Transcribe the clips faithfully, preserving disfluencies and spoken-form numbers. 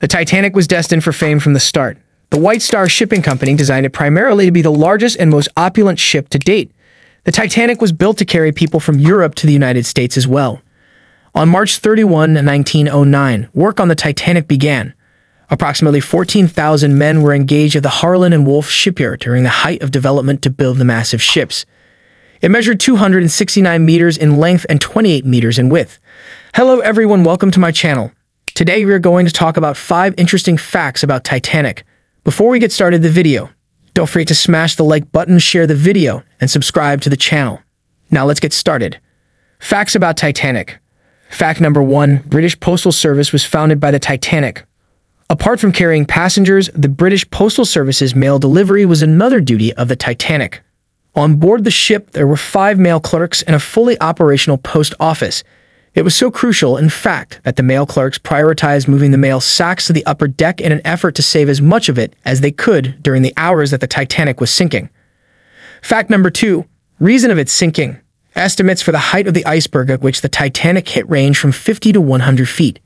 The Titanic was destined for fame from the start. The White Star Shipping Company designed it primarily to be the largest and most opulent ship to date. The Titanic was built to carry people from Europe to the United States as well. On March thirty-first, nineteen oh nine, work on the Titanic began. Approximately fourteen thousand men were engaged at the Harland and Wolff shipyard during the height of development to build the massive ships. It measured two hundred sixty-nine meters in length and twenty-eight meters in width. Hello everyone, welcome to my channel. Today we are going to talk about five interesting facts about Titanic. Before we get started the video, don't forget to smash the like button, share the video, and subscribe to the channel. Now let's get started. Facts about Titanic. Fact number one, British Postal Service was founded by the Titanic. Apart from carrying passengers, the British Postal Service's mail delivery was another duty of the Titanic. On board the ship, there were five mail clerks and a fully operational post office. It was so crucial, in fact, that the mail clerks prioritized moving the mail sacks to the upper deck in an effort to save as much of it as they could during the hours that the Titanic was sinking. Fact number two, reason of its sinking. Estimates for the height of the iceberg at which the Titanic hit range from fifty to one hundred feet.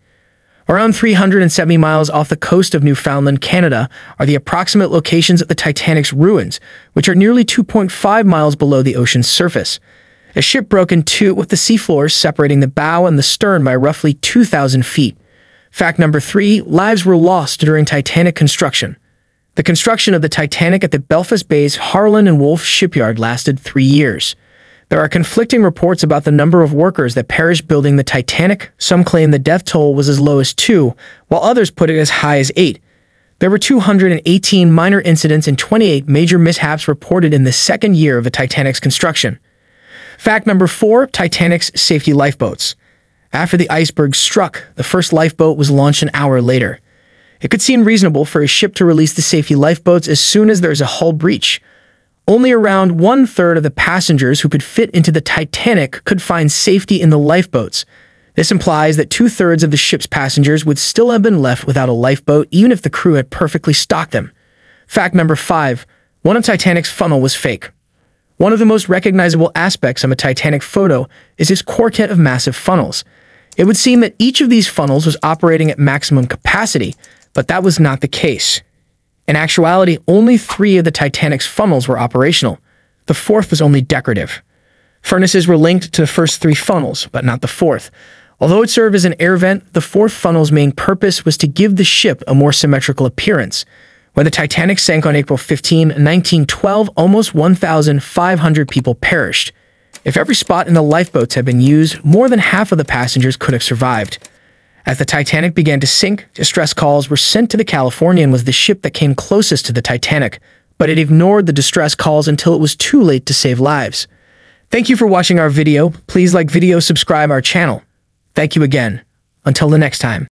Around three hundred seventy miles off the coast of Newfoundland, Canada, are the approximate locations of the Titanic's ruins, which are nearly two point five miles below the ocean's surface. The ship broke in two, with the seafloors separating the bow and the stern by roughly two thousand feet. Fact number three, lives were lost during Titanic construction. The construction of the Titanic at the Belfast Bay's Harland and Wolff shipyard lasted three years. There are conflicting reports about the number of workers that perished building the Titanic. Some claim the death toll was as low as two, while others put it as high as eight. There were two hundred eighteen minor incidents and twenty-eight major mishaps reported in the second year of the Titanic's construction. Fact number four, Titanic's safety lifeboats. After the iceberg struck, the first lifeboat was launched an hour later. It could seem reasonable for a ship to release the safety lifeboats as soon as there is a hull breach. Only around one-third of the passengers who could fit into the Titanic could find safety in the lifeboats. This implies that two-thirds of the ship's passengers would still have been left without a lifeboat even if the crew had perfectly stocked them. Fact number five, one of Titanic's funnel was fake. One of the most recognizable aspects of a Titanic photo is its quartet of massive funnels. It would seem that each of these funnels was operating at maximum capacity, but that was not the case. In actuality, only three of the Titanic's funnels were operational. The fourth was only decorative. Furnaces were linked to the first three funnels, but not the fourth. Although it served as an air vent, the fourth funnel's main purpose was to give the ship a more symmetrical appearance. When the Titanic sank on April fifteenth, nineteen twelve, almost one thousand five hundred people perished. If every spot in the lifeboats had been used, more than half of the passengers could have survived. As the Titanic began to sink, distress calls were sent to the Californian, was the ship that came closest to the Titanic, but it ignored the distress calls until it was too late to save lives. Thank you for watching our video. Please like video, subscribe our channel. Thank you again. Until the next time.